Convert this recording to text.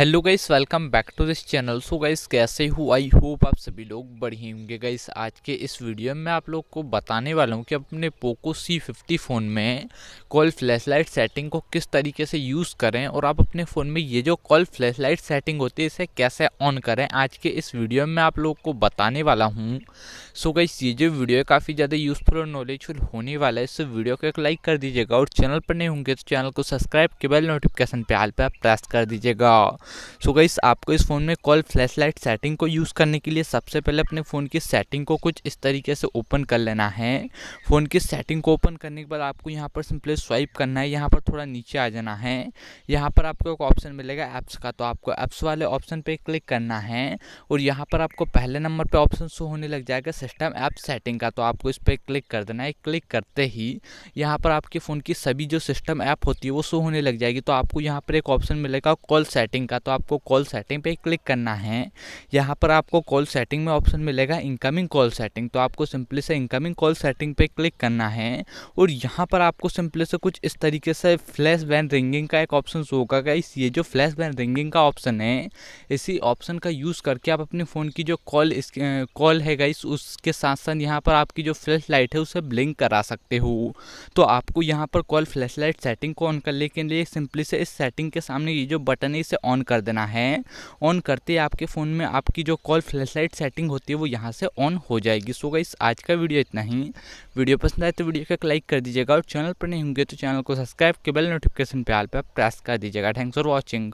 Hello guys, welcome back to this channel. So guys, कैसे हो? I hope आप सभी लोग बढ़िया होंगे। गाइस, आज के इस वीडियो में मैं आप लोग को बताने वाला हूं कि अपने पोको C50 फ़ोन में कॉल फ्लैशलाइट सेटिंग को किस तरीके से यूज़ करें और आप अपने फ़ोन में ये जो कॉल फ्लैशलाइट सेटिंग होती है इसे कैसे ऑन करें, आज के इस वीडियो में आप लोग को बताने वाला हूँ। सो गाइस, ये जो वीडियो काफ़ी ज़्यादा यूज़फुल और नॉलेजफुल होने वाला है। इस वीडियो को एक लाइक कर दीजिएगा और चैनल पर नहीं होंगे तो चैनल को सब्सक्राइब के बेल नोटिफिकेशन पे ऑल पे आप प्रेस कर दीजिएगा। सो गाइस, आपको इस फ़ोन में कॉल फ्लैशलाइट सेटिंग को यूज़ करने के लिए सबसे पहले अपने फ़ोन की सेटिंग को कुछ इस तरीके से ओपन कर लेना है। फ़ोन की सेटिंग को ओपन करने के बाद आपको यहाँ पर सिंपली स्वाइप करना है, यहाँ पर थोड़ा नीचे आ जाना है। यहाँ पर आपको एक ऑप्शन मिलेगा ऐप्स का, तो आपको ऐप्स वाले ऑप्शन पर क्लिक करना है और यहाँ पर आपको पहले नंबर पर ऑप्शन शो होने लग जाएगा सिस्टम ऐप सेटिंग का, तो आपको इस पर क्लिक कर देना है। क्लिक करते ही यहाँ पर आपके फ़ोन की सभी जो सिस्टम ऐप होती है वो शो होने लग जाएगी। तो आपको यहाँ पर एक ऑप्शन मिलेगा कॉल सेटिंग का, तो आपको कॉल सेटिंग पे क्लिक करना है। यहाँ पर आपको कॉल सेटिंग में ऑप्शन मिलेगा इनकमिंग कॉल सेटिंग, तो आपको सिंपली से इनकमिंग कॉल सेटिंग पे क्लिक करना है और यहाँ पर आपको सिंपली से कुछ इस तरीके से फ्लैश बैंड रिंगिंग का एक ऑप्शन होगा। गाइस, ये जो फ्लैश बैंड रिंगिंग का ऑप्शन है, इसी ऑप्शन का यूज़ करके आप अपने फ़ोन की जो कॉल है गाइस, उसके साथ साथ यहाँ पर आपकी जो फ्लैश लाइट है उसे ब्लिंक करा सकते हो। तो आपको यहाँ पर कॉल फ्लैश लाइट सेटिंग को ऑन करने के लिए सिंपली से इस सेटिंग के सामने ये जो बटन है इसे ऑन कर देना है। ऑन करते ही आपके फ़ोन में आपकी जो कॉल फ्लैशलाइट सेटिंग होती है वो यहाँ से ऑन हो जाएगी। सो गाइस, आज का वीडियो इतना ही। वीडियो पसंद आए तो वीडियो को लाइक कर दीजिएगा और चैनल पर नहीं होंगे तो चैनल को सब्सक्राइब के बेल नोटिफिकेशन पे ऑल पे प्रेस कर दीजिएगा। Thanks for watching.